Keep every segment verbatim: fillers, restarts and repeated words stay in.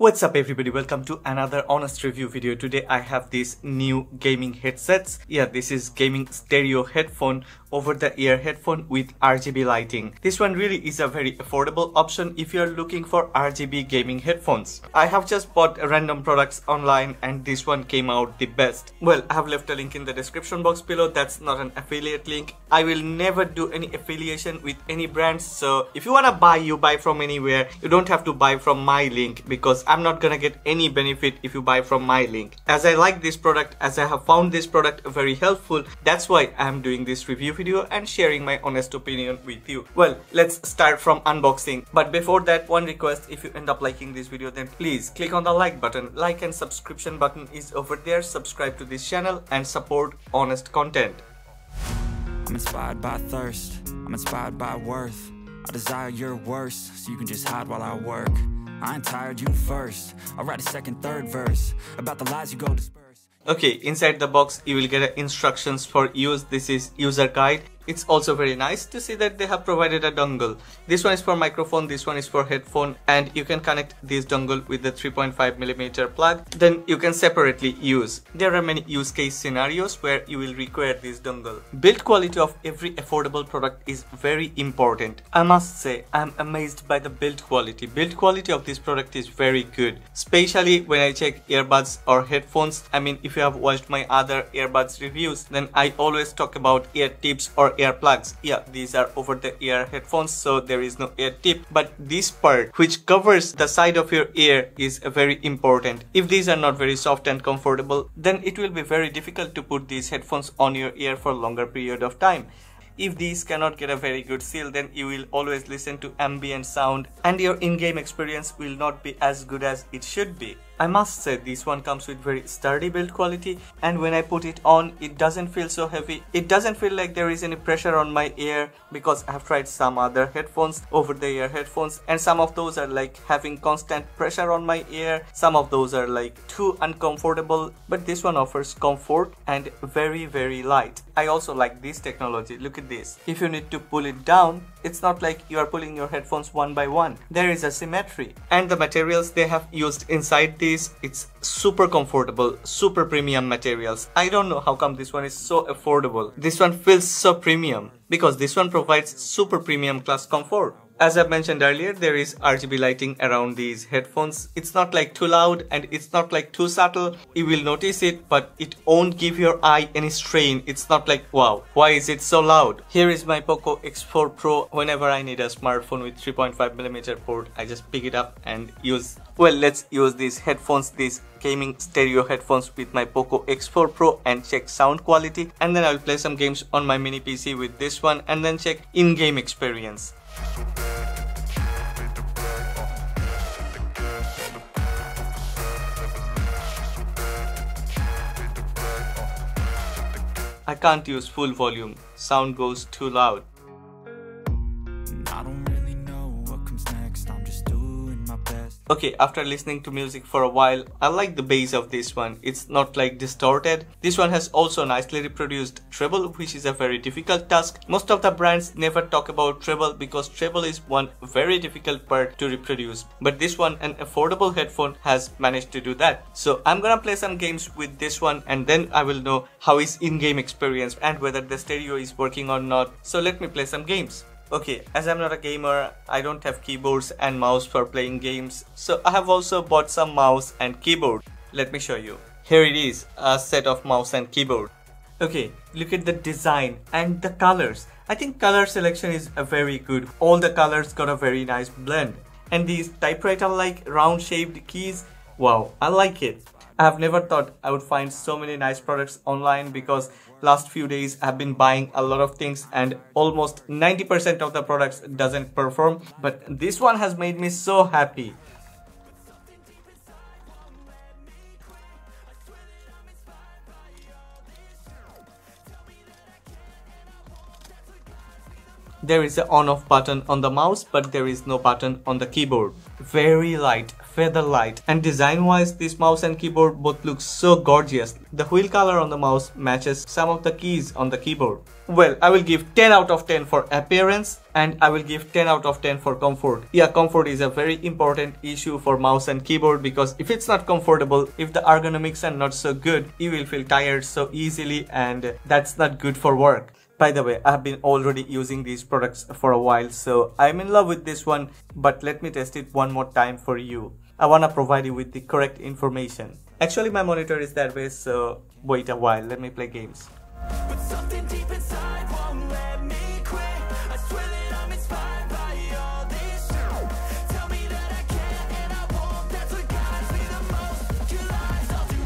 What's up everybody, welcome to another honest review video. Today I have these new gaming headsets. Yeah, this is gaming stereo headphone, over the ear headphone with R G B lighting. This one really is a very affordable option if you are looking for R G B gaming headphones. I have just bought random products online and this one came out the best. Well, I have left a link in the description box below. That's not an affiliate link. I will never do any affiliation with any brands. So if you wanna buy, you buy from anywhere. You don't have to buy from my link because I'm not gonna get any benefit if you buy from my link. As I like this product, as I have found this product very helpful, that's why I'm doing this review video and sharing my honest opinion with you. Well, let's start from unboxing. But before that, one request: if you end up liking this video, then please click on the like button. Like and subscription button is over there. Subscribe to this channel and support honest content. I'm inspired by thirst. I'm inspired by worth. I desire your worst, so you can just hide while I work. I ain't tired, you first. I'll write a second, third verse about the lies you go disperse. Okay, inside the box you will get instructions for use. This is user guide. It's also very nice to see that they have provided a dongle. This one is for microphone, this one is for headphone, and you can connect this dongle with the three point five millimeter plug. Then you can separately use. There are many use case scenarios where you will require this dongle. Build quality of every affordable product is very important. I must say, I'm amazed by the build quality. Build quality of this product is very good. Especially when I check earbuds or headphones. I mean, if you have watched my other earbuds reviews, then I always talk about ear tips or ear plugs. Yeah, these are over the ear headphones, so there is no ear tip, but this part which covers the side of your ear is very important. If these are not very soft and comfortable, then it will be very difficult to put these headphones on your ear for a longer period of time. If these cannot get a very good seal, then you will always listen to ambient sound and your in-game experience will not be as good as it should be. I must say, this one comes with very sturdy build quality, and when I put it on, it doesn't feel so heavy. It doesn't feel like there is any pressure on my ear, because I have tried some other headphones, over-the-ear headphones, and some of those are like having constant pressure on my ear. Some of those are like too uncomfortable, but this one offers comfort and very very light. I also like this technology. Look at this. If you need to pull it down, it's not like you are pulling your headphones one by one. There is a symmetry, and the materials they have used inside this, it's super comfortable, super premium materials. I don't know how come this one is so affordable. This one feels so premium because this one provides super premium class comfort. As I mentioned earlier, there is R G B lighting around these headphones. It's not like too loud and it's not like too subtle. You will notice it, but it won't give your eye any strain. It's not like, wow, why is it so loud? Here is my Poco X four Pro. Whenever I need a smartphone with three point five millimeter port, I just pick it up and use. Well, let's use these headphones, these gaming stereo headphones with my Poco X four Pro and check sound quality. And then I'll play some games on my mini P C with this one and then check in-game experience. I can't use full volume, sound goes too loud. I don't really know what comes next, I'm just doing my best. Okay, after listening to music for a while, I like the bass of this one. It's not like distorted. This one has also nicely reproduced treble, which is a very difficult task. Most of the brands never talk about treble because treble is one very difficult part to reproduce. But this one, an affordable headphone, has managed to do that. So I'm gonna play some games with this one and then I will know how is in-game experience and whether the stereo is working or not. So let me play some games. Okay, as I'm not a gamer, I don't have keyboards and mouse for playing games, so I have also bought some mouse and keyboard. Let me show you. Here it is, a set of mouse and keyboard. Okay, look at the design and the colors. I think color selection is very good. All the colors got a very nice blend. And these typewriter-like round-shaped keys, wow, I like it. I have never thought I would find so many nice products online because last few days I've been buying a lot of things and almost ninety percent of the products doesn't perform, but this one has made me so happy. There is an on-off button on the mouse, but there is no button on the keyboard. Very light, feather light, and design wise this mouse and keyboard both look so gorgeous. The wheel color on the mouse matches some of the keys on the keyboard. Well, I will give ten out of ten for appearance and I will give ten out of ten for comfort. Yeah, comfort is a very important issue for mouse and keyboard, because if it's not comfortable, if the ergonomics are not so good, you will feel tired so easily and that's not good for work. By the way, I have been already using these products for a while, so I'm in love with this one, but let me test it one more time for you. I wanna provide you with the correct information. Actually, my monitor is that way, so wait a while, let me play games. But something deep inside won't let me quit. I swear that I'm inspired by all this shit. Tell me that I can and I won't, that's what guides me the most. You lies, I'll do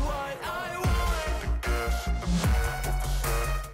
what I want.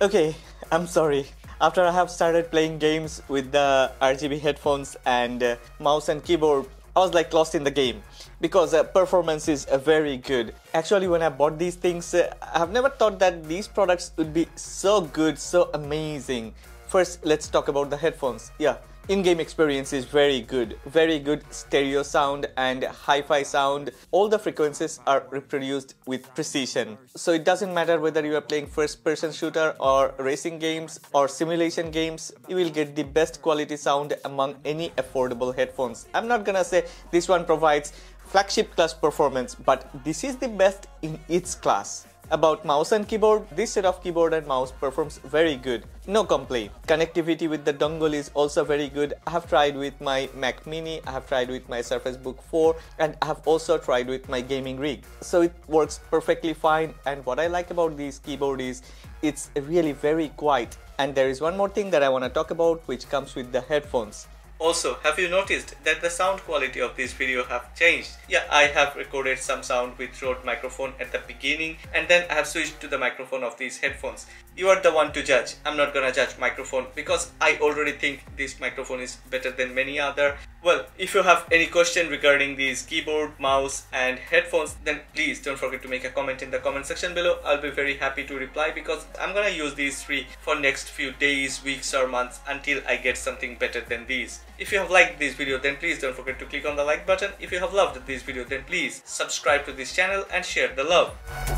Okay. I'm sorry, after I have started playing games with the R G B headphones and uh, mouse and keyboard, I was like lost in the game, because uh, performance is uh, very good. Actually, when I bought these things, uh, I have never thought that these products would be so good, so amazing. First, let's talk about the headphones. Yeah, in-game experience is very good, very good stereo sound and hi-fi sound. All the frequencies are reproduced with precision. So it doesn't matter whether you are playing first-person shooter or racing games or simulation games, you will get the best quality sound among any affordable headphones. I'm not gonna say this one provides flagship class performance, but this is the best in its class. About mouse and keyboard, this set of keyboard and mouse performs very good, no complaint. Connectivity with the dongle is also very good. I have tried with my Mac Mini, I have tried with my Surface Book four, and I have also tried with my gaming rig. So it works perfectly fine, and what I like about these keyboard is it's really very quiet. And there is one more thing that I want to talk about, which comes with the headphones. Also, have you noticed that the sound quality of this video have changed? Yeah, I have recorded some sound with Rode microphone at the beginning and then I have switched to the microphone of these headphones. You are the one to judge. I'm not gonna judge microphone because I already think this microphone is better than many other. Well, if you have any question regarding these keyboard, mouse and headphones, then please don't forget to make a comment in the comment section below. I'll be very happy to reply because I'm gonna use these three for next few days, weeks or months until I get something better than these. If you have liked this video, then please don't forget to click on the like button. If you have loved this video, then please subscribe to this channel and share the love.